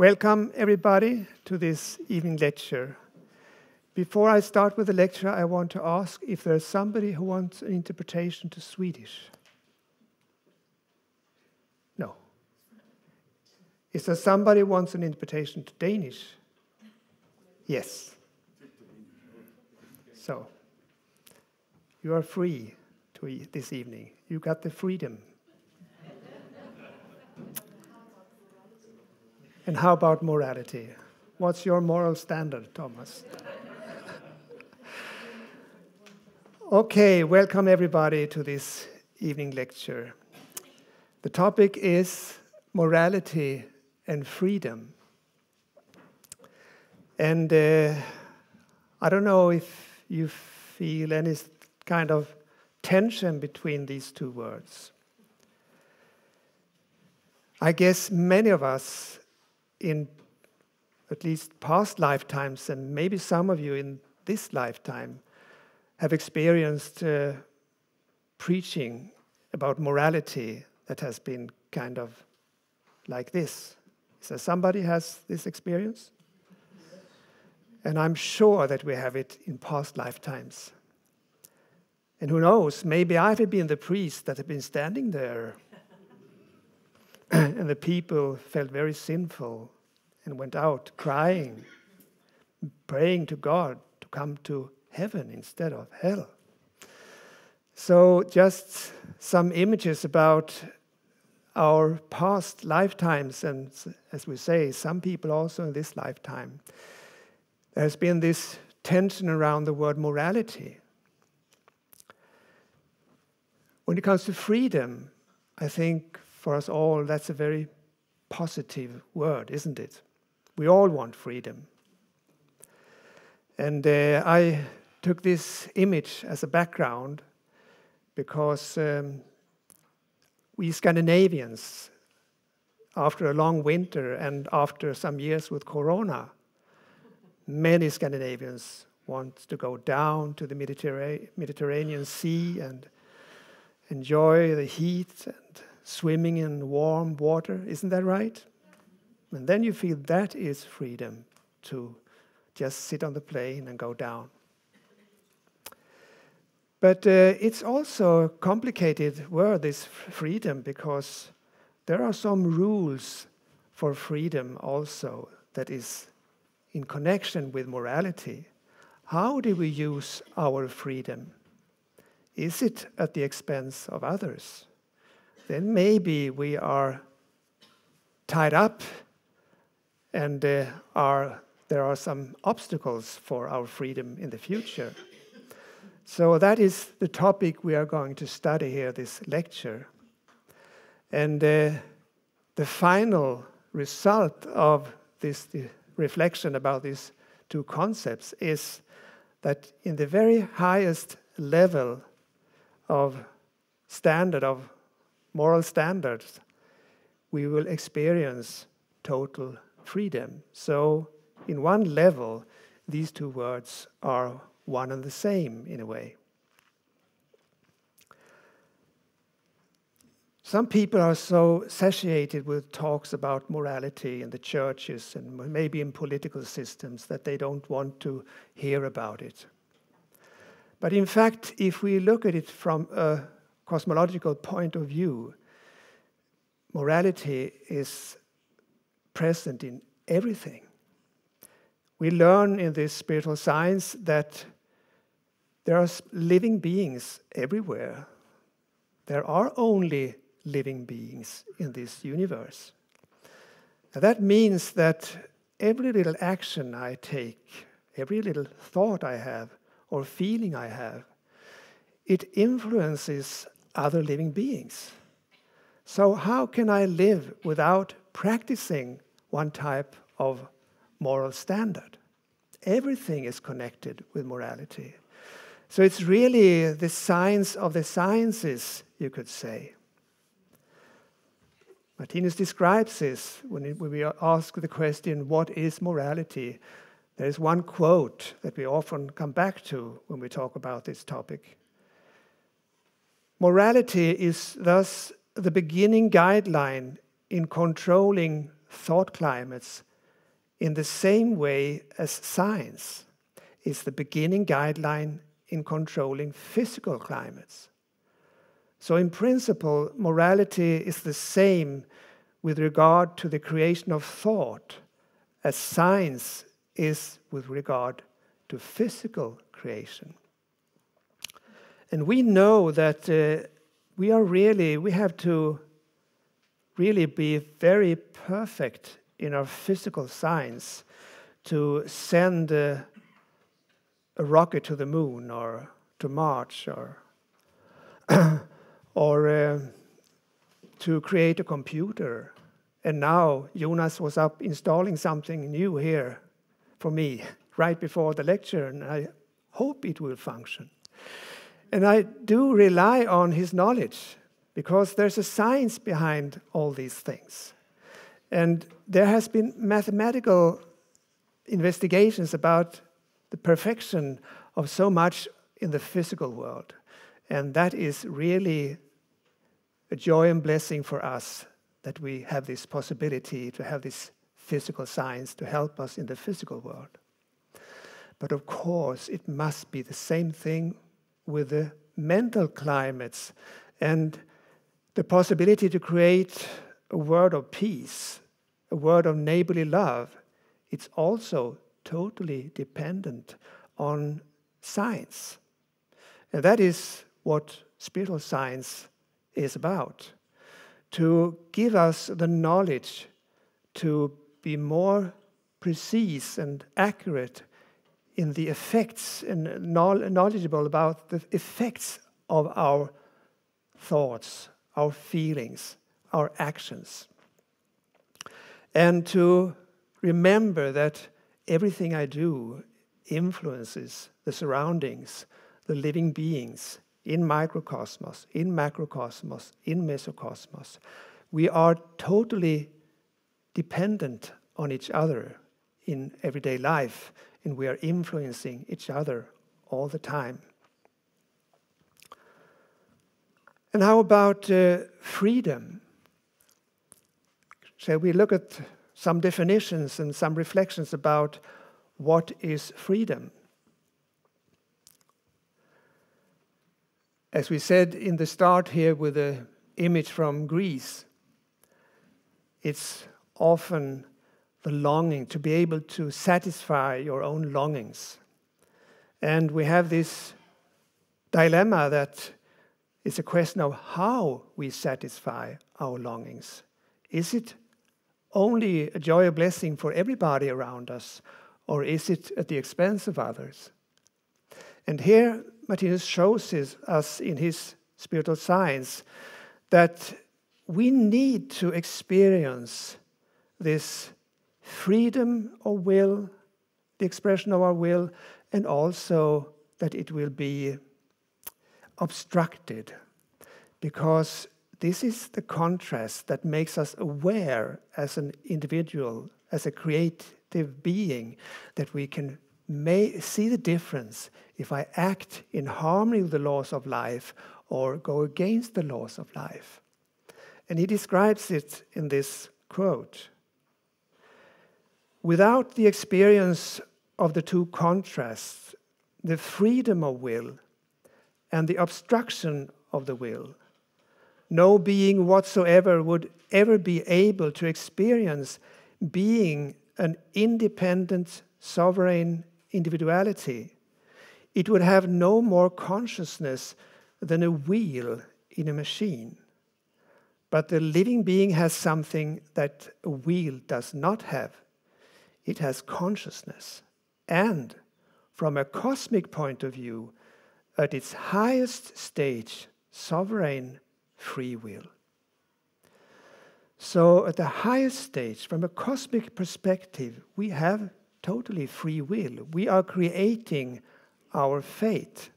Welcome, everybody, to this evening lecture. Before I start with the lecture, I want to ask if there's somebody who wants an interpretation to Swedish. No. Is there somebody who wants an interpretation to Danish? Yes. So, you are free this evening. You got the freedom. And how about morality? What's your moral standard, Thomas? Okay, welcome everybody to this evening lecture. The topic is morality and freedom. And I don't know if you feel any kind of tension between these two words. I guess many of us in at least past lifetimes, and maybe some of you in this lifetime, have experienced preaching about morality that has been kind of like this. So somebody has this experience? And I'm sure that we have it in past lifetimes. And who knows, maybe I've been the priest that have been standing there and the people felt very sinful and went out crying, praying to God to come to heaven instead of hell. So just some images about our past lifetimes, and as we say, some people also in this lifetime. There's been this tension around the word morality. When it comes to freedom, I think for us all, that's a very positive word, isn't it? We all want freedom. And I took this image as a background because we Scandinavians, after a long winter and after some years with Corona, many Scandinavians want to go down to the Mediterranean Sea and enjoy the heat and swimming in warm water, isn't that right? And then you feel that is freedom, to just sit on the plane and go down. But it's also a complicated word, this freedom, because there are some rules for freedom also that is in connection with morality. How do we use our freedom? Is it at the expense of others? Then maybe we are tied up and there are some obstacles for our freedom in the future. So that is the topic we are going to study here, this lecture. And the final result of this reflection about these two concepts is that in the very highest level of standard of moral standards, we will experience total freedom. So, in one level, these two words are one and the same in a way. Some people are so satiated with talks about morality in the churches and maybe in political systems that they don't want to hear about it. But in fact, if we look at it from a cosmological point of view, morality is present in everything. We learn in this spiritual science that there are living beings everywhere. There are only living beings in this universe. And that means that every little action I take, every little thought I have or feeling I have, it influences other living beings. So how can I live without practicing one type of moral standard? Everything is connected with morality. So it's really the science of the sciences, you could say. Martinus describes this when we ask the question, what is morality? There is one quote that we often come back to when we talk about this topic. Morality is thus the beginning guideline in controlling thought climates in the same way as science is the beginning guideline in controlling physical climates. So in principle, morality is the same with regard to the creation of thought as science is with regard to physical creation. And we know that we have to really be very perfect in our physical science to send a rocket to the moon or to Mars or to create a computer. And now Jonas was up installing something new here for me right before the lecture, and I hope it will function. And I do rely on his knowledge, because there's a science behind all these things. And there has been mathematical investigations about the perfection of so much in the physical world. And that is really a joy and blessing for us, that we have this possibility to have this physical science to help us in the physical world. But of course, it must be the same thing with the mental climates and the possibility to create a world of peace, a world of neighborly love. It's also totally dependent on science. And that is what spiritual science is about, to give us the knowledge to be more precise and accurate in the effects and knowledgeable about the effects of our thoughts, our feelings, our actions. And to remember that everything I do influences the surroundings, the living beings in microcosmos, in macrocosmos, in mesocosmos. We are totally dependent on each other in everyday life, and we are influencing each other all the time. And how about freedom? Shall we look at some definitions and some reflections about what is freedom? As we said in the start here with the image from Greece, it's often the longing to be able to satisfy your own longings. And we have this dilemma that it's a question of how we satisfy our longings. Is it only a joy or blessing for everybody around us, or is it at the expense of others? And here Martinus shows us in his spiritual science that we need to experience this freedom of will, the expression of our will, and also that it will be obstructed, because this is the contrast that makes us aware as an individual, as a creative being, that we can see the difference if I act in harmony with the laws of life or go against the laws of life. And he describes it in this quote: "Without the experience of the two contrasts, the freedom of will and the obstruction of the will, no being whatsoever would ever be able to experience being an independent, sovereign individuality. It would have no more consciousness than a wheel in a machine. But the living being has something that a wheel does not have. It has consciousness. And from a cosmic point of view, at its highest stage, sovereign free will." So at the highest stage, from a cosmic perspective, we have totally free will. We are creating our fate.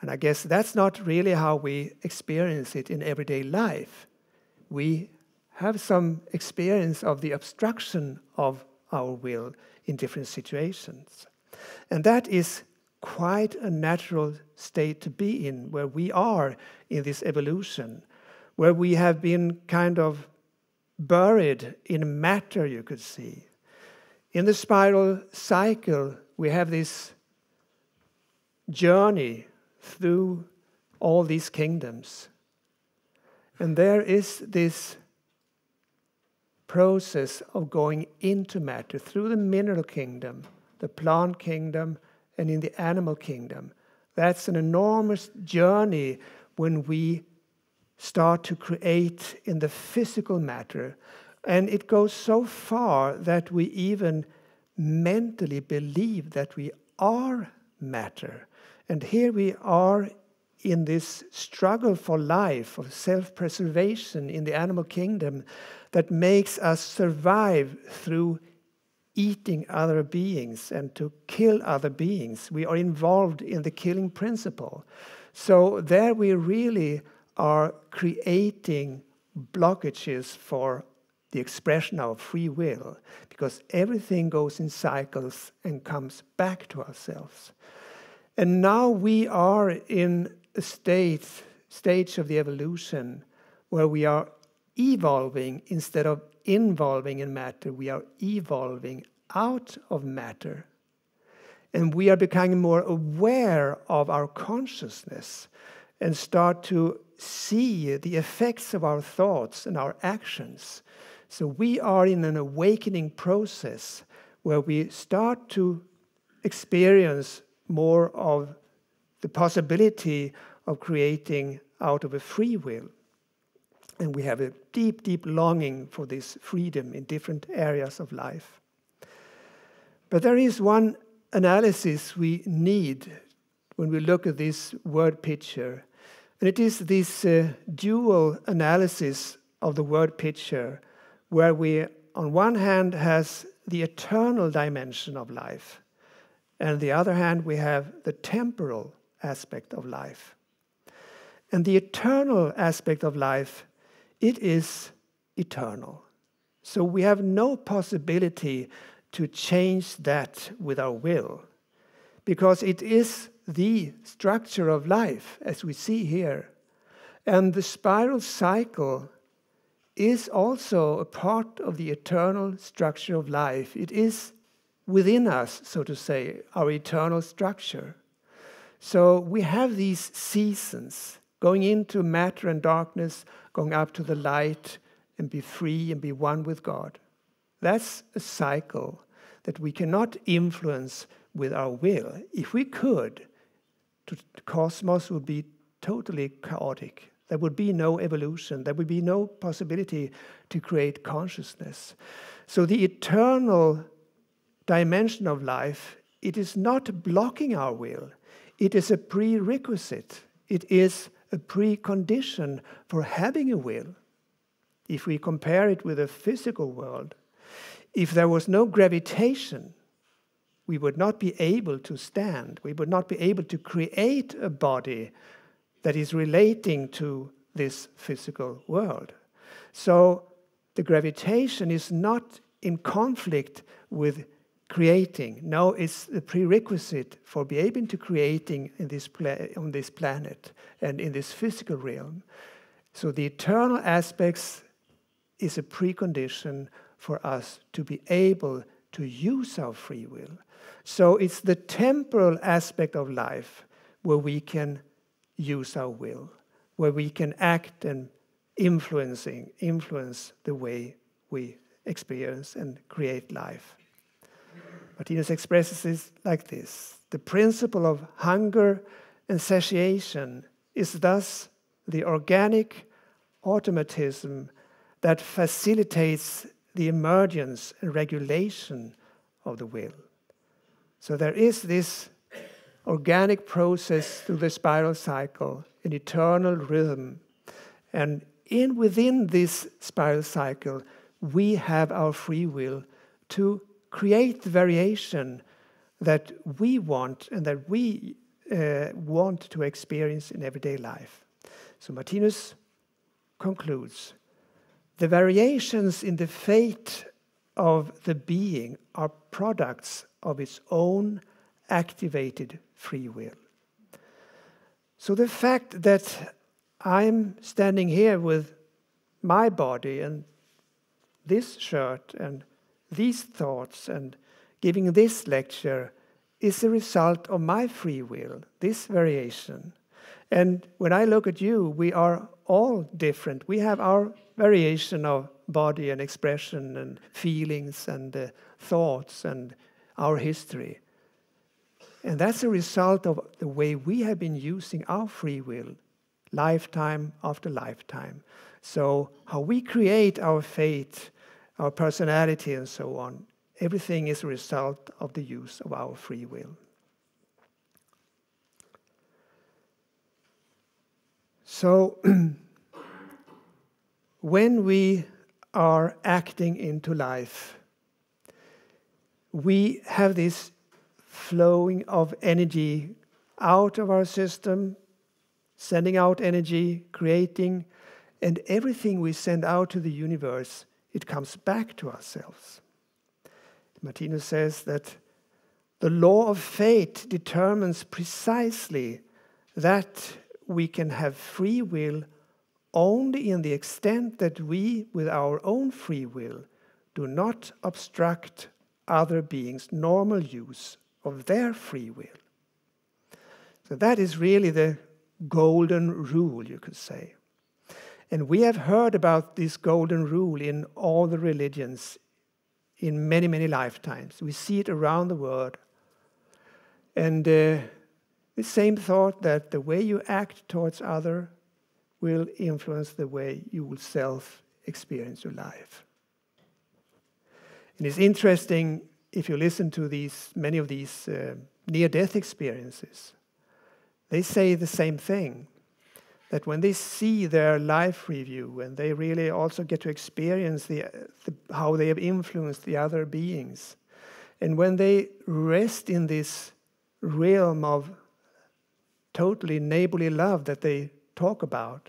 And I guess that's not really how we experience it in everyday life. We have some experience of the obstruction of our will in different situations. And that is quite a natural state to be in, where we are in this evolution, where we have been kind of buried in matter, you could see. In the spiral cycle, we have this journey through all these kingdoms. And there is this process of going into matter through the mineral kingdom, the plant kingdom, and in the animal kingdom. That's an enormous journey when we start to create in the physical matter. And it goes so far that we even mentally believe that we are matter. And here we are in this struggle for life, of self-preservation in the animal kingdom, that makes us survive through eating other beings and to kill other beings. We are involved in the killing principle. So there we really are creating blockages for the expression of free will, because everything goes in cycles and comes back to ourselves. And now we are in a stage of the evolution where we are evolving instead of involving in matter. We are evolving out of matter. And we are becoming more aware of our consciousness and start to see the effects of our thoughts and our actions. So we are in an awakening process where we start to experience more of the possibility of creating out of a free will. And we have a deep, deep longing for this freedom in different areas of life. But there is one analysis we need when we look at this word picture. And it is this dual analysis of the word picture, where we, on one hand, has the eternal dimension of life, and on the other hand, we have the temporal aspect of life. And the eternal aspect of life, it is eternal. So we have no possibility to change that with our will, because it is the structure of life, as we see here. And the spiral cycle is also a part of the eternal structure of life. It is within us, so to say, our eternal structure. So we have these seasons, going into matter and darkness, going up to the light, and be free and be one with God. That's a cycle that we cannot influence with our will. If we could, the cosmos would be totally chaotic. There would be no evolution. There would be no possibility to create consciousness. So the eternal dimension of life, it is not blocking our will. It is a prerequisite. It is a precondition for having a will. If we compare it with the physical world, if there was no gravitation, we would not be able to stand. We would not be able to create a body that is relating to this physical world. So the gravitation is not in conflict with creating. No, it's the prerequisite for being able to creating in this on this planet and in this physical realm. So the eternal aspects is a precondition for us to be able to use our free will. So it's the temporal aspect of life where we can use our will, where we can act and influence the way we experience and create life. Martinus expresses it like this: the principle of hunger and satiation is thus the organic automatism that facilitates the emergence and regulation of the will. So there is this organic process through the spiral cycle, an eternal rhythm. And within this spiral cycle, we have our free will to create the variation that we want and that we want to experience in everyday life. So Martinus concludes, the variations in the fate of the being are products of its own activated free will. So the fact that I'm standing here with my body and this shirt and these thoughts and giving this lecture is a result of my free will, this variation. And when I look at you, we are all different. We have our variation of body and expression and feelings and thoughts and our history. And that's a result of the way we have been using our free will, lifetime after lifetime. So how we create our fate, our personality and so on, everything is a result of the use of our free will. So when we are acting into life, we have this flowing of energy out of our system, sending out energy, creating, and everything we send out to the universe, it comes back to ourselves. Martinus says that the law of fate determines precisely that we can have free will only in the extent that we, with our own free will, do not obstruct other beings' normal use of their free will. So that is really the golden rule, you could say. And we have heard about this golden rule in all the religions in many, many lifetimes. We see it around the world. And the same thought that the way you act towards other will influence the way you will self-experience your life. And it's interesting, if you listen to these, many of these near-death experiences, they say the same thing, that when they see their life review and they really also get to experience how they have influenced the other beings, and when they rest in this realm of totally neighborly love that they talk about,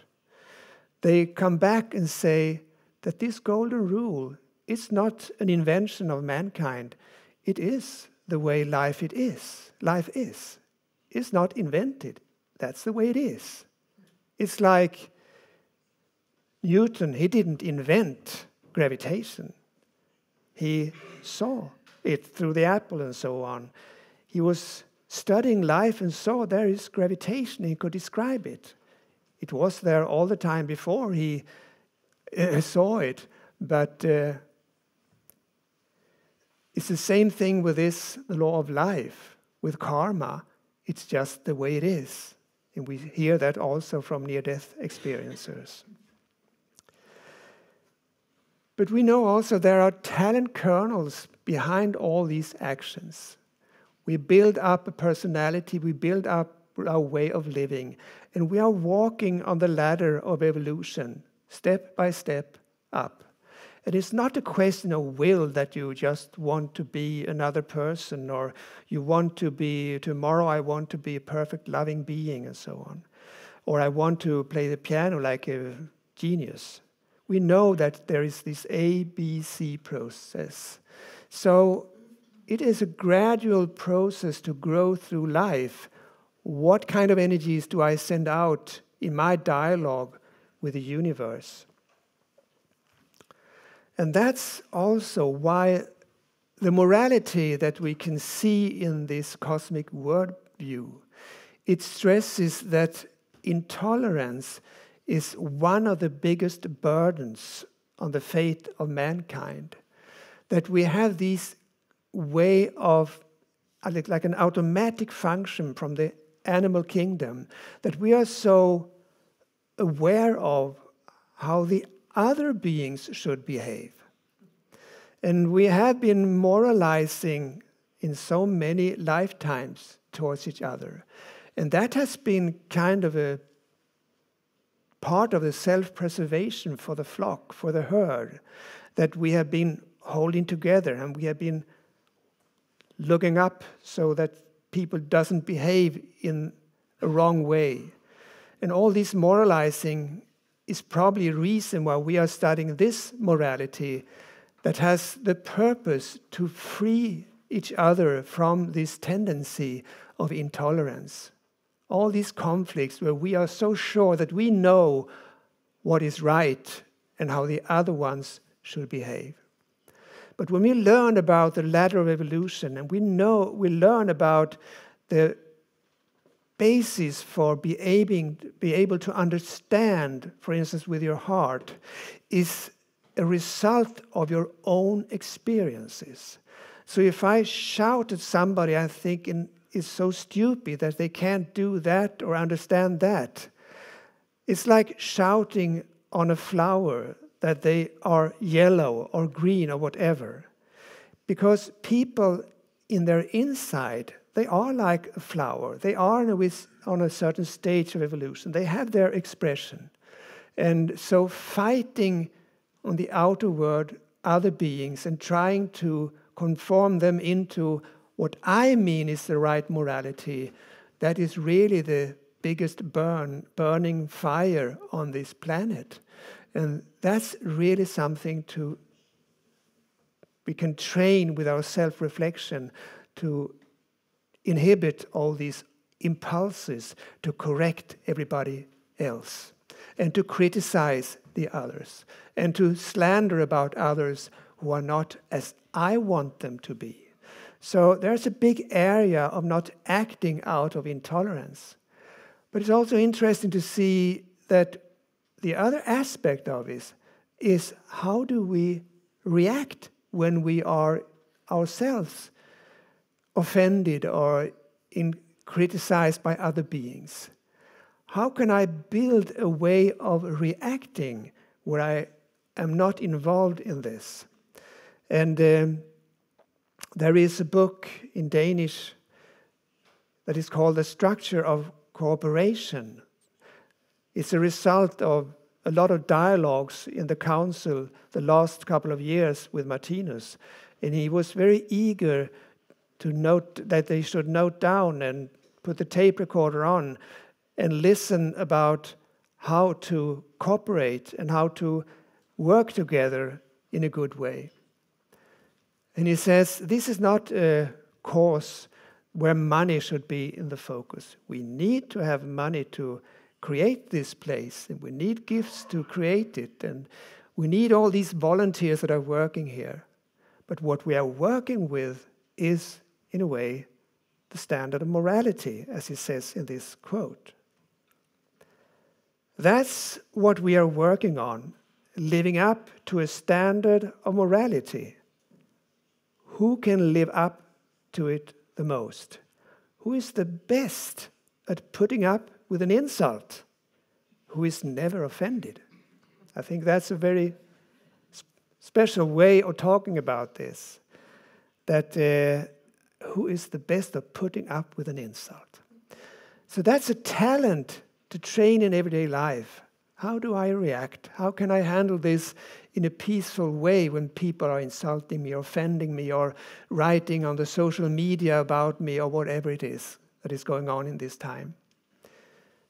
they come back and say that this golden rule, it's not an invention of mankind. It is the way life it is. Life is. It's not invented. That's the way it is. It's like Newton, he didn't invent gravitation. He saw it through the apple and so on. He was studying life and saw there is gravitation. He could describe it. It was there all the time before he saw it. But it's the same thing with this, the law of life, with karma. It's just the way it is. And we hear that also from near-death experiencers. But we know also there are talent kernels behind all these actions. We build up a personality, we build up our way of living, and we are walking on the ladder of evolution, step by step up. And it's not a question of will that you just want to be another person or you want to be, tomorrow I want to be a perfect loving being and so on. Or I want to play the piano like a genius. We know that there is this ABC process. So it is a gradual process to grow through life. What kind of energies do I send out in my dialogue with the universe? And that's also why the morality that we can see in this cosmic worldview, it stresses that intolerance is one of the biggest burdens on the fate of mankind. That we have this way of, like an automatic function from the animal kingdom, that we are so aware of how the other beings should behave. And we have been moralizing in so many lifetimes towards each other. And that has been kind of a part of the self-preservation for the flock, for the herd, that we have been holding together and we have been looking up so that people doesn't behave in a wrong way. And all this moralizing is probably a reason why we are studying this morality that has the purpose to free each other from this tendency of intolerance. All these conflicts where we are so sure that we know what is right and how the other ones should behave. But when we learn about the ladder of evolution, and we learn about the basis for being able to understand, for instance, with your heart, is a result of your own experiences. So if I shout at somebody I think is so stupid that they can't do that or understand that, it's like shouting on a flower that they are yellow or green or whatever. Because people in their inside, they are like a flower. They are on a certain stage of evolution. They have their expression. And so fighting on the outer world other beings and trying to conform them into what I mean is the right morality, that is really the biggest burning fire on this planet. And that's really something we can train with our self-reflection to inhibit all these impulses to correct everybody else and to criticize the others and to slander about others who are not as I want them to be. So there's a big area of not acting out of intolerance. But it's also interesting to see that the other aspect of this is how do we react when we are ourselves offended or criticized by other beings? How can I build a way of reacting where I am not involved in this? And there is a book in Danish that is called The Structure of Cooperation. It's a result of a lot of dialogues in the council the last couple of years with Martinus. And he was very eager to note that they should note down and put the tape recorder on and listen about how to cooperate and how to work together in a good way. And he says, this is not a cause where money should be in the focus. We need to have money to create this place, and we need gifts to create it, and we need all these volunteers that are working here. But what we are working with is, in a way, the standard of morality, as he says in this quote. That's what we are working on, living up to a standard of morality. Who can live up to it the most? Who is the best at putting up with an insult? Who is never offended? I think that's a very special way of talking about this, that who is the best at putting up with an insult? So that's a talent to train in everyday life. How do I react? How can I handle this in a peaceful way when people are insulting me, or offending me, or writing on the social media about me, or whatever it is that is going on in this time?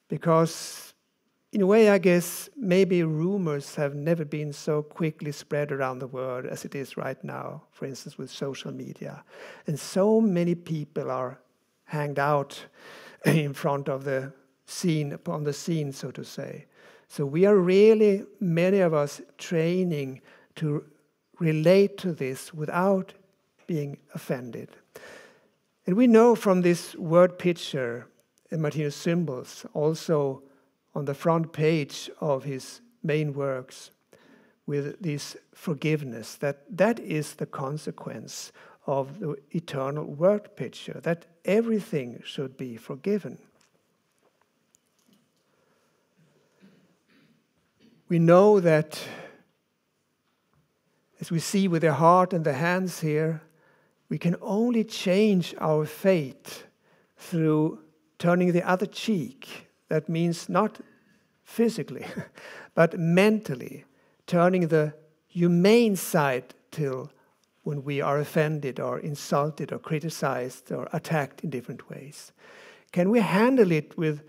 Because, in a way, I guess, maybe rumors have never been so quickly spread around the world as it is right now, for instance, with social media. And so many people are hanged out in front of the scene, upon the scene, so to say. So we are really, many of us, training to relate to this without being offended. And we know from this word picture and Martinus' symbols, also on the front page of his main works, with this forgiveness, that is the consequence of the eternal word picture, that everything should be forgiven. We know that, as we see with the heart and the hands here, we can only change our fate through turning the other cheek. That means not physically, but mentally, turning the humane side till when we are offended or insulted or criticized or attacked in different ways. Can we handle it with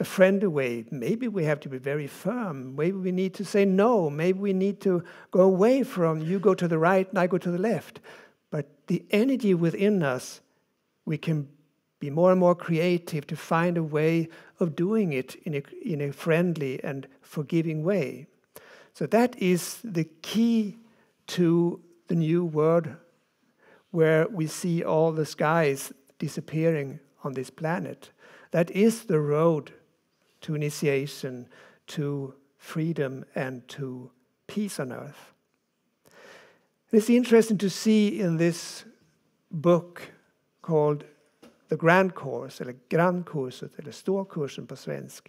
a friendly way? Maybe we have to be very firm. Maybe we need to say no. Maybe we need to go away from you go to the right and I go to the left. But the energy within us, we can be more and more creative to find a way of doing it in a friendly and forgiving way. So that is the key to the the new world where we see all the skies disappearing on this planet. That is the road to initiation, to freedom and to peace on earth. It's interesting to see in this book called The Grandkurset, eller Grandkurset, eller Storkursen på svensk.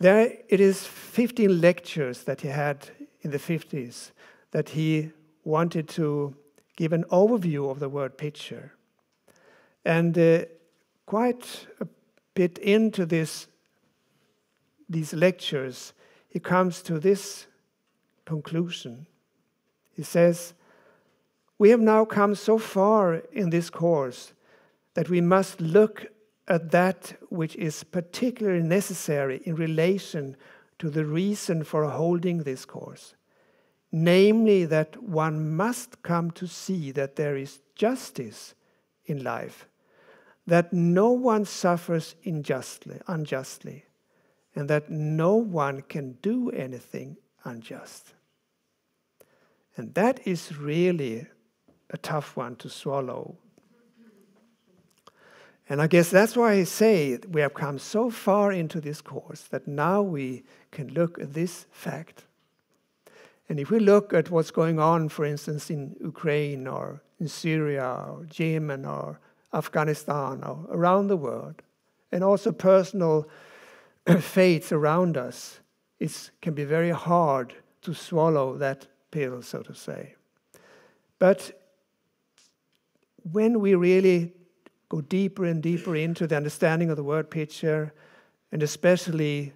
There it is 15 lectures that he had in the 50s that he wanted to give an overview of the word picture. And quite a bit into these lectures, he comes to this conclusion. He says, "We have now come so far in this course that we must look at that which is particularly necessary in relation to the reason for holding this course, namely that one must come to see that there is justice in life, that no one suffers unjustly, and that no one can do anything unjust." And that is really a tough one to swallow. And I guess that's why I say we have come so far into this course that now we can look at this fact. And if we look at what's going on, for instance, in Ukraine or in Syria or Yemen or Afghanistan or around the world, and also personal fates around us, it can be very hard to swallow that pill, so to say. But when we really go deeper and deeper into the understanding of the word picture, and especially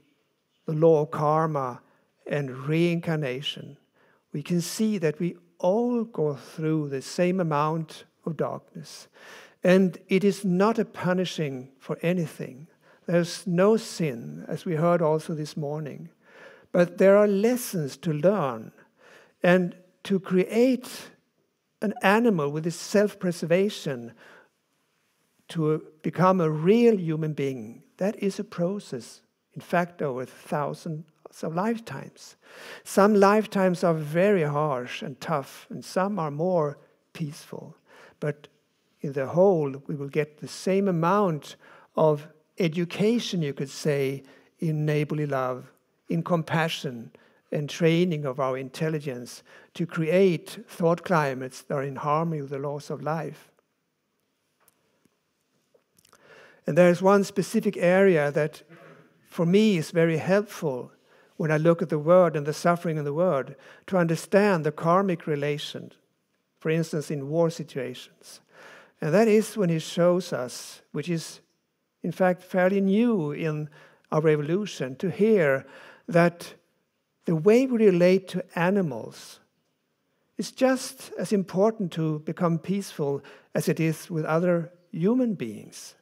the law of karma and reincarnation, we can see that we all go through the same amount of darkness. And it is not a punishing for anything. There's no sin, as we heard also this morning. But there are lessons to learn. And to create an animal with its self-preservation to become a real human being, that is a process, in fact, over thousands of lifetimes. Some lifetimes are very harsh and tough, and some are more peaceful. But in the whole, we will get the same amount of education, you could say, in neighborly love, in compassion, and training of our intelligence to create thought climates that are in harmony with the laws of life. And there is one specific area that, for me, is very helpful when I look at the world and the suffering in the world, to understand the karmic relation, for instance, in war situations. And that is when he shows us, which is, in fact, fairly new in our evolution, to hear that the way we relate to animals is just as important to become peaceful as it is with other human beings.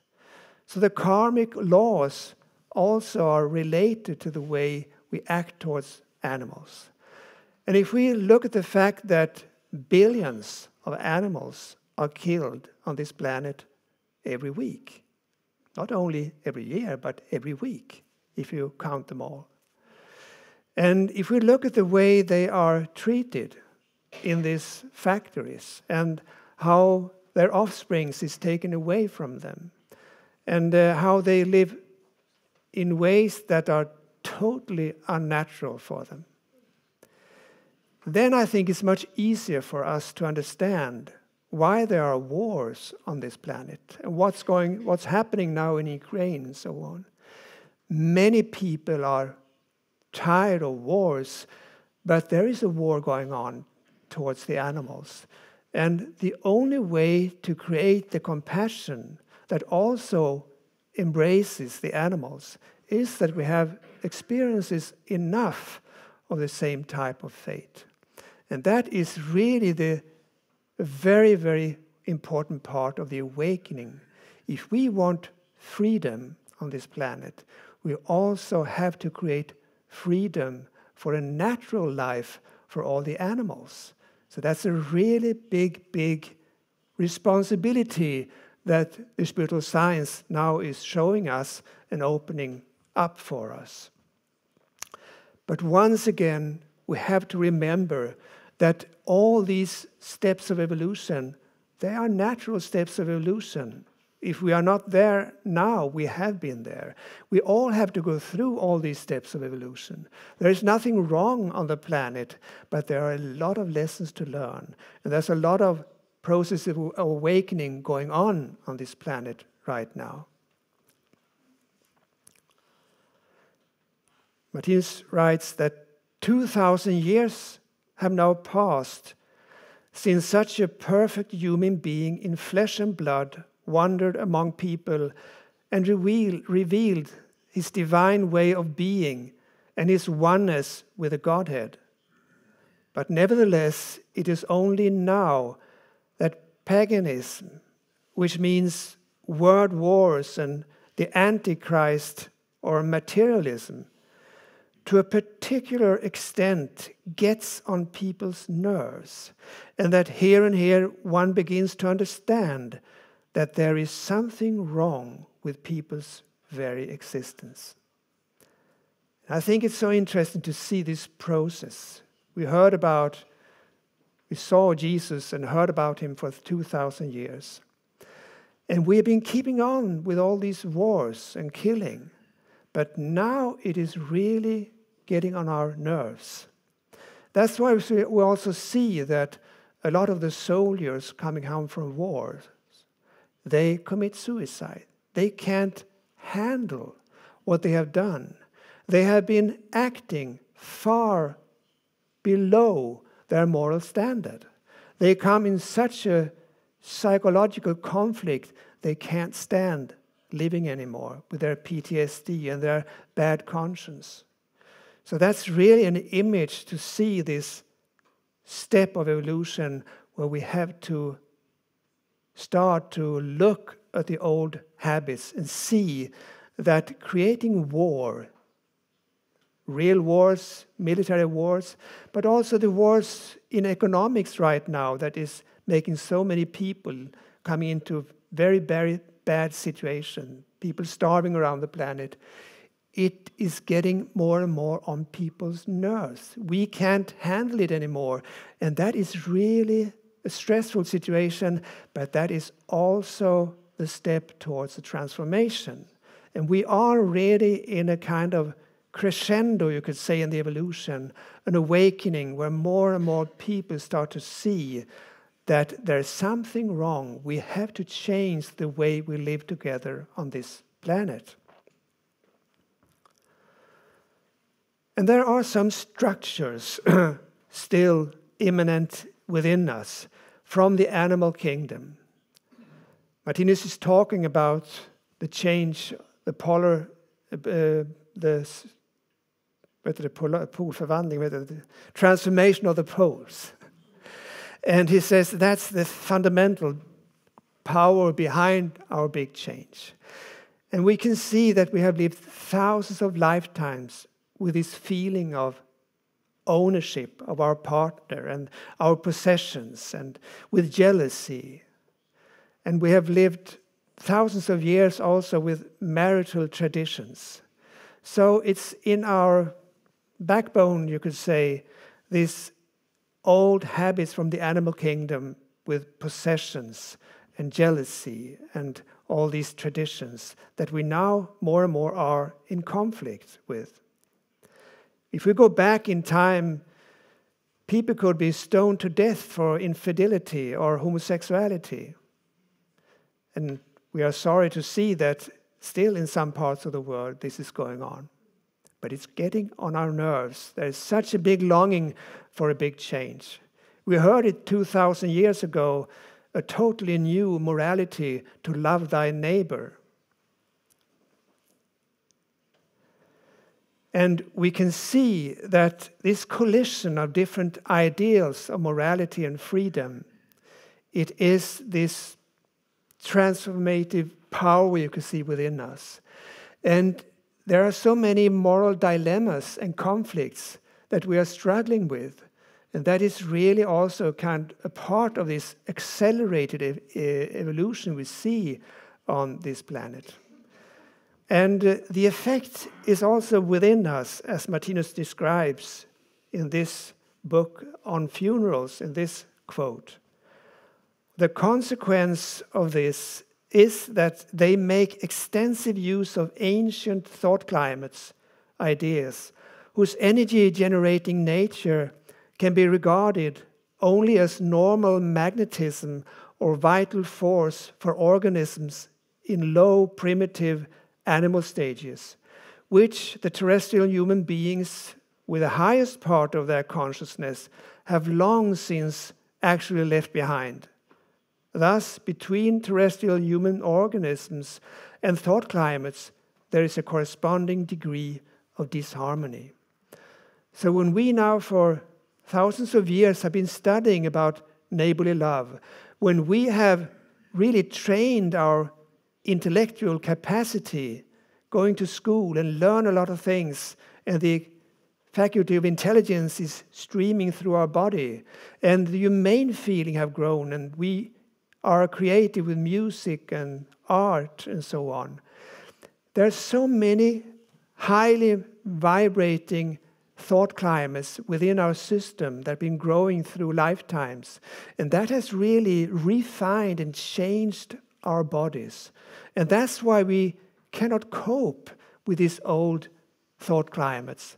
So the karmic laws also are related to the way we act towards animals. And if we look at the fact that billions of animals are killed on this planet every week, not only every year, but every week, if you count them all. And if we look at the way they are treated in these factories and how their offspring is taken away from them, and how they live in ways that are totally unnatural for them, then I think it's much easier for us to understand why there are wars on this planet and what's happening now in Ukraine and so on. Many people are tired of wars, but there is a war going on towards the animals. And the only way to create the compassion that also embraces the animals is that we have experiences enough of the same type of fate. And that is really the very, very important part of the awakening. If we want freedom on this planet, we also have to create freedom for a natural life for all the animals. So that's a really big, big responsibility that the spiritual science now is showing us and opening up for us. But once again, we have to remember that all these steps of evolution, they are natural steps of evolution. If we are not there now, we have been there. We all have to go through all these steps of evolution. There is nothing wrong on the planet, but there are a lot of lessons to learn. And there's a lot of process of awakening going on this planet right now. Martinus writes that 2,000 years have now passed since such a perfect human being in flesh and blood wandered among people and revealed his divine way of being and his oneness with the Godhead. But nevertheless, it is only now that paganism, which means world wars and the Antichrist or materialism, to a particular extent gets on people's nerves, and that here and here one begins to understand that there is something wrong with people's very existence. I think it's so interesting to see this process. We saw Jesus and heard about him for 2,000 years. And we've been keeping on with all these wars and killing, but now it is really getting on our nerves. That's why we also see that a lot of the soldiers coming home from war, they commit suicide. They can't handle what they have done. They have been acting far below their moral standard. They come in such a psychological conflict, they can't stand living anymore with their PTSD and their bad conscience. So that's really an image to see this step of evolution where we have to start to look at the old habits and see that creating war, real wars, military wars, but also the wars in economics right now that is making so many people coming into very, very bad situation, people starving around the planet, it is getting more and more on people's nerves. We can't handle it anymore. And that is really a stressful situation, but that is also the step towards the transformation. And we are really in a kind of crescendo, you could say, in the evolution, an awakening where more and more people start to see that there's something wrong. We have to change the way we live together on this planet. And there are some structures still immanent within us from the animal kingdom. Martinus is talking about the change, the polar, the transformation of the poles. And he says that's the fundamental power behind our big change. And we can see that we have lived thousands of lifetimes with this feeling of ownership of our partner and our possessions and with jealousy. And we have lived thousands of years also with marital traditions. So it's in our backbone, you could say, this old habits from the animal kingdom with possessions and jealousy and all these traditions that we now more and more are in conflict with. If we go back in time, people could be stoned to death for infidelity or homosexuality. And we are sorry to see that still in some parts of the world this is going on. But it's getting on our nerves. There is such a big longing for a big change. We heard it 2,000 years ago, a totally new morality to love thy neighbor. And we can see that this collision of different ideals of morality and freedom, it is this transformative power you can see within us. And there are so many moral dilemmas and conflicts that we are struggling with, and that is really also kind of a part of this accelerated evolution we see on this planet. And the effect is also within us, as Martinus describes in this book on funerals in this quote. The consequence of this is that they make extensive use of ancient thought climates, ideas, whose energy-generating nature can be regarded only as normal magnetism or vital force for organisms in low, primitive animal stages, which the terrestrial human beings with the highest part of their consciousness have long since actually left behind. Thus, between terrestrial human organisms and thought climates, there is a corresponding degree of disharmony. So when we now for thousands of years have been studying about neighborly love, when we have really trained our intellectual capacity, going to school and learn a lot of things, and the faculty of intelligence is streaming through our body, and the humane feeling have grown, and we are creative with music and art and so on. There are so many highly vibrating thought climates within our system that have been growing through lifetimes, and that has really refined and changed our bodies. And that's why we cannot cope with these old thought climates.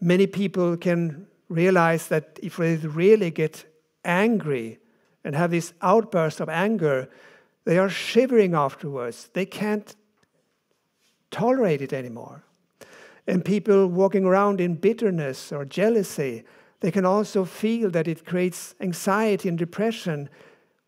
Many people can realize that if they really get angry and have this outburst of anger, they are shivering afterwards. They can't tolerate it anymore. And people walking around in bitterness or jealousy, they can also feel that it creates anxiety and depression.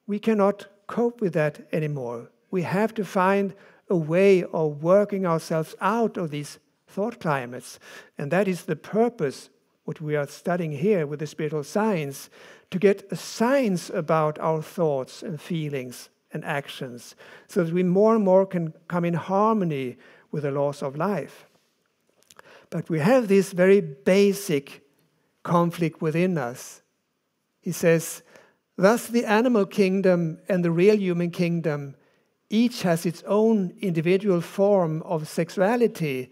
We cannot cope with that anymore. We have to find a way of working ourselves out of these thought climates. And that is the purpose, what we are studying here with the spiritual science, to get a science about our thoughts and feelings and actions, so that we more and more can come in harmony with the laws of life. But we have this very basic conflict within us. He says, thus the animal kingdom and the real human kingdom each has its own individual form of sexuality,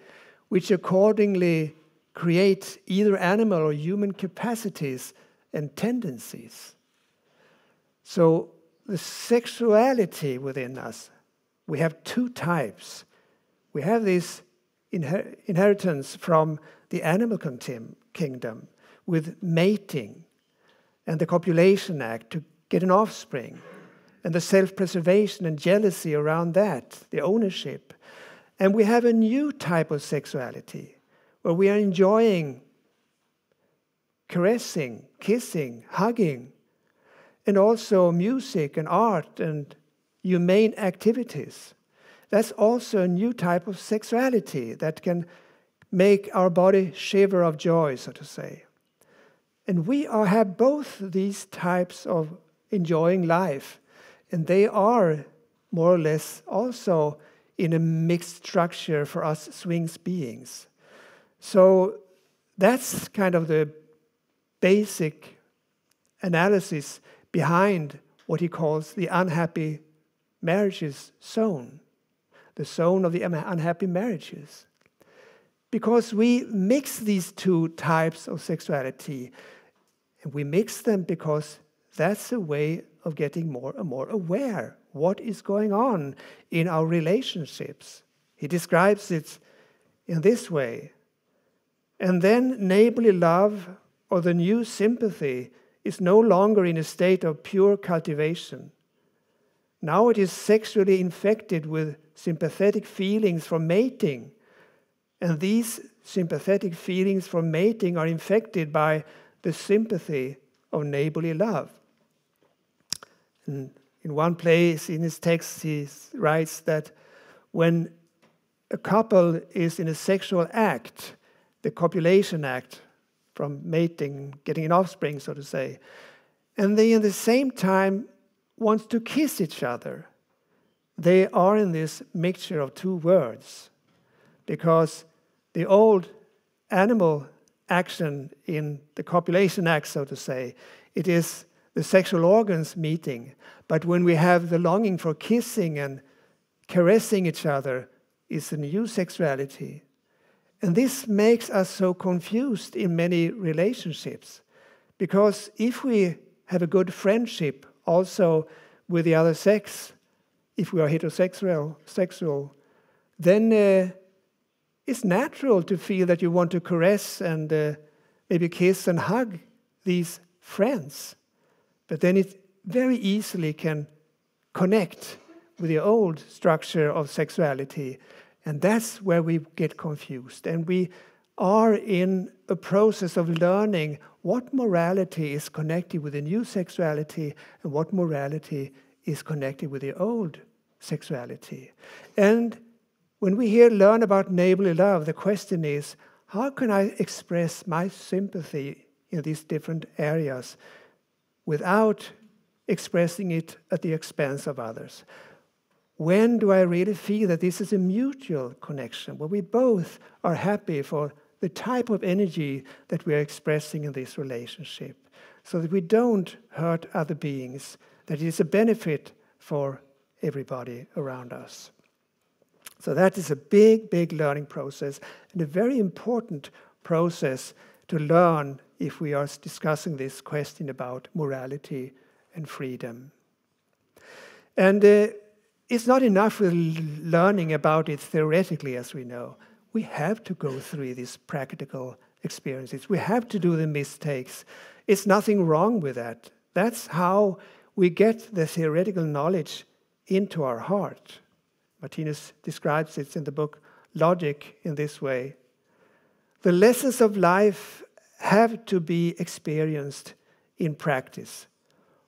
which accordingly create either animal or human capacities and tendencies. So the sexuality within us, we have two types. We have this inheritance from the animal kingdom with mating and the copulation act to get an offspring, and the self-preservation and jealousy around that, the ownership. And we have a new type of sexuality where we are enjoying caressing, kissing, hugging, and also music and art and humane activities. That's also a new type of sexuality that can make our body shiver of joy, so to say. And we have both these types of enjoying life, and they are more or less also in a mixed structure for us Sphinx beings. So that's kind of the basic analysis behind what he calls the unhappy marriages zone, the zone of the unhappy marriages. Because we mix these two types of sexuality, and we mix them because that's a way of getting more and more aware what is going on in our relationships. He describes it in this way. And then neighborly love, or the new sympathy, is no longer in a state of pure cultivation. Now it is sexually infected with sympathetic feelings from mating, and these sympathetic feelings from mating are infected by the sympathy of neighborly love. And in one place in his text, he writes that when a couple is in a sexual act, the copulation act, from mating, getting an offspring, so to say, and they at the same time want to kiss each other, they are in this mixture of two words, because the old animal action in the copulation act, so to say, it is the sexual organs meeting. But when we have the longing for kissing and caressing each other, it's a new sexuality. And this makes us so confused in many relationships, Because if we have a good friendship also with the other sex, if we are heterosexual, then it's natural to feel that you want to caress and maybe kiss and hug these friends. But then it very easily can connect with the old structure of sexuality. And that's where we get confused. And we are in a process of learning what morality is connected with the new sexuality and what morality is connected with the old sexuality. And when we here learn about neighborly love, the question is, how can I express my sympathy in these different areas without expressing it at the expense of others? When do I really feel that this is a mutual connection, where we both are happy for the type of energy that we are expressing in this relationship, so that we don't hurt other beings, that it is a benefit for everybody around us? So that is a big, big learning process, and a very important process to learn if we are discussing this question about morality and freedom. And it's not enough with learning about it theoretically, as we know. We have to go through these practical experiences. We have to do the mistakes. It's nothing wrong with that. That's how we get the theoretical knowledge into our heart. Martinus describes it in the book Logic in this way. The lessons of life have to be experienced in practice.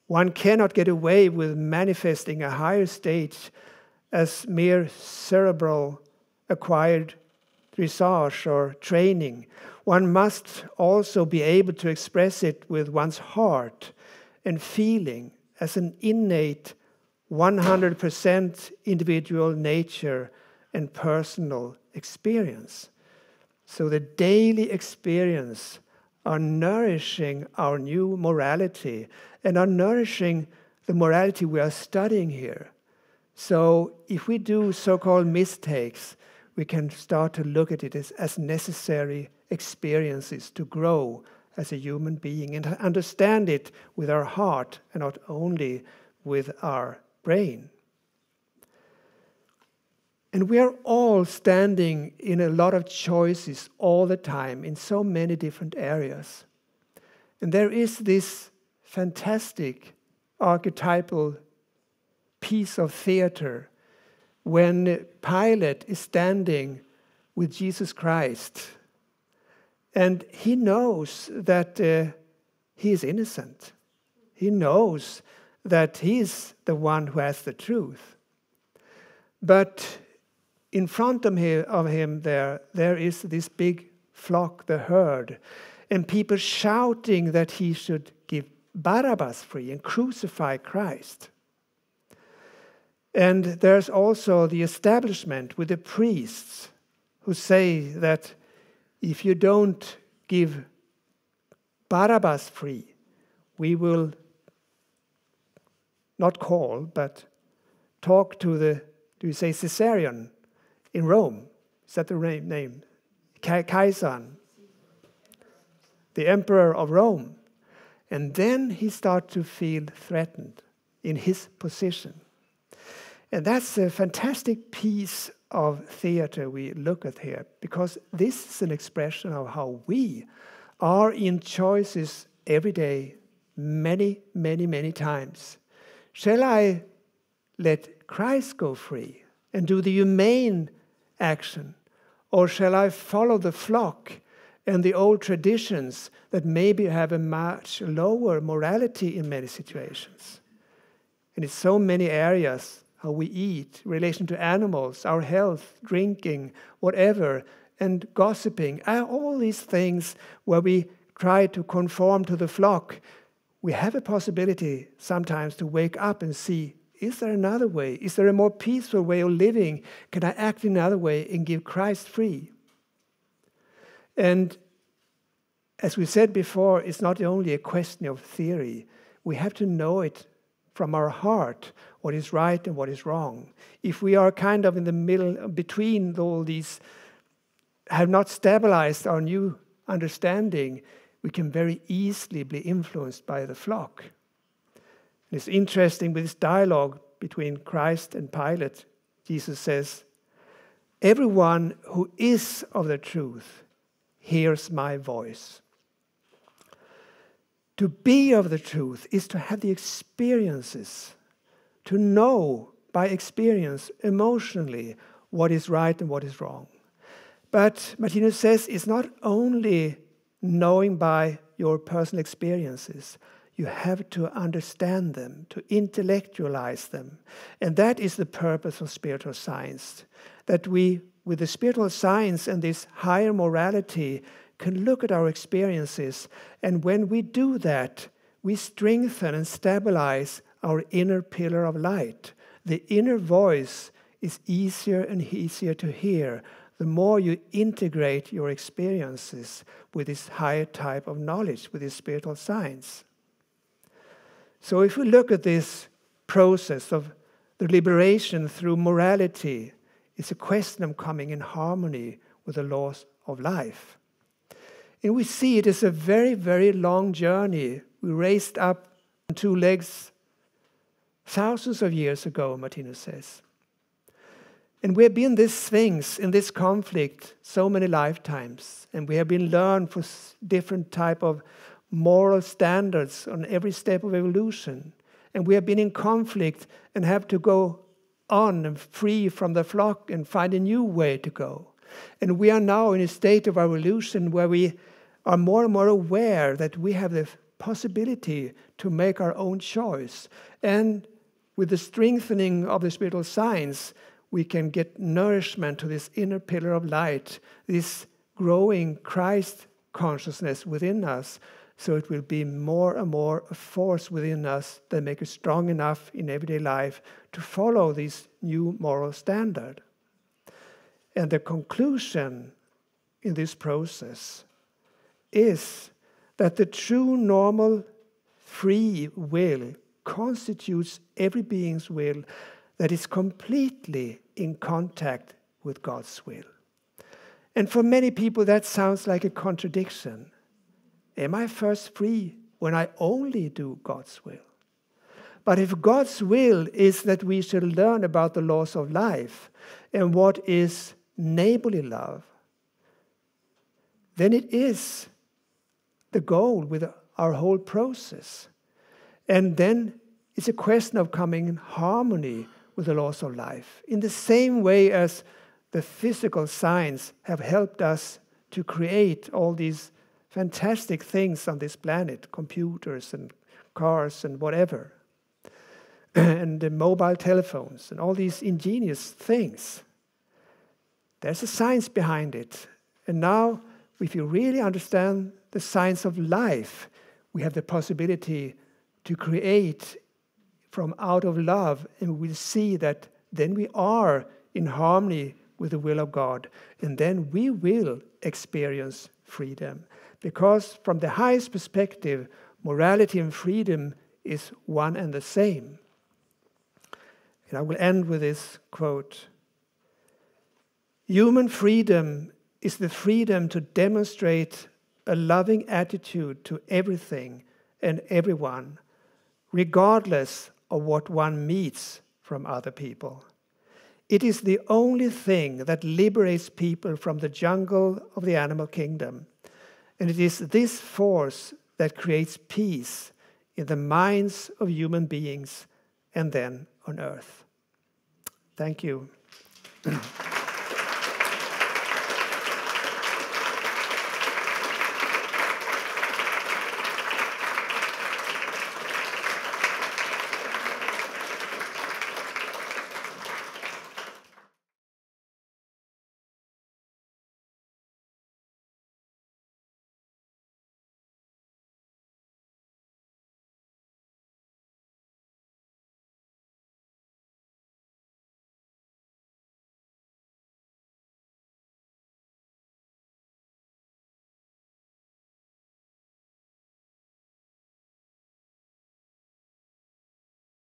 One cannot get away with manifesting a higher state as mere cerebral acquired research or training. One must also be able to express it with one's heart and feeling as an innate 100% individual nature and personal experience. So the daily experience are nourishing our new morality and are nourishing the morality we are studying here. So if we do so-called mistakes, we can start to look at it as necessary experiences to grow as a human being and understand it with our heart and not only with our brain. And we are all standing in a lot of choices all the time in so many different areas. And there is this fantastic archetypal piece of theater when Pilate is standing with Jesus Christ, and he knows that he is innocent. He knows that he is the one who has the truth. But in front of him there is this big flock, the herd, and people shouting that he should give Barabbas free and crucify Christ. And there's also the establishment with the priests who say that if you don't give Barabbas free, we will not call, but talk to the, do you say Caesarion in Rome? Is that the name? Caesar, the emperor of Rome. And then he starts to feel threatened in his position. And that's a fantastic piece of theater we look at here, because this is an expression of how we are in choices every day, many, many, many times. Shall I let Christ go free and do the humane action? Or shall I follow the flock and the old traditions that maybe have a much lower morality in many situations? And it's so many areas. How we eat, relation to animals, our health, drinking, whatever, and gossiping, all these things where we try to conform to the flock, we have a possibility sometimes to wake up and see, is there another way? Is there a more peaceful way of living? Can I act in another way and give Christ free? And as we said before, it's not only a question of theory. We have to know it from our heart, what is right and what is wrong. If we are kind of in the middle between all these, have not stabilized our new understanding, we can very easily be influenced by the flock. And it's interesting with this dialogue between Christ and Pilate. Jesus says, "Everyone who is of the truth hears my voice." To be of the truth is to have the experiences, to know by experience emotionally what is right and what is wrong. But Martinus says it's not only knowing by your personal experiences. You have to understand them, to intellectualize them. And that is the purpose of spiritual science, that we, with the spiritual science and this higher morality, can look at our experiences. And when we do that, we strengthen and stabilize our inner pillar of light. The inner voice is easier and easier to hear the more you integrate your experiences with this higher type of knowledge, with this spiritual science. So if we look at this process of the liberation through morality, it's a question of coming in harmony with the laws of life. And we see it as a very, very long journey. We raised up on two legs thousands of years ago, Martinus says. And we have been this Sphinx in this conflict so many lifetimes, and we have been learned for different type of moral standards on every step of evolution. And we have been in conflict and have to go on and free from the flock and find a new way to go. And we are now in a state of evolution where we are more and more aware that we have the possibility to make our own choice. And with the strengthening of the spiritual science, we can get nourishment to this inner pillar of light, this growing Christ consciousness within us. So it will be more and more a force within us that makes us strong enough in everyday life to follow this new moral standard. And the conclusion in this process is that the true, normal, free will constitutes every being's will that is completely in contact with God's will. And for many people, that sounds like a contradiction. Am I first free when I only do God's will? But if God's will is that we should learn about the laws of life and what is neighborly love, then it is the goal with our whole process. And then it's a question of coming in harmony with the laws of life, in the same way as the physical science have helped us to create all these fantastic things on this planet, computers and cars and whatever, and the mobile telephones and all these ingenious things. There's a science behind it. And now, if you really understand the science of life, we have the possibility to create from out of love, and we'll see that then we are in harmony with the will of God, and then we will experience freedom. Because from the highest perspective, morality and freedom is one and the same. And I will end with this quote. "Human freedom is the freedom to demonstrate a loving attitude to everything and everyone, regardless of what one meets from other people. It is the only thing that liberates people from the jungle of the animal kingdom. And it is this force that creates peace in the minds of human beings and then on earth." Thank you.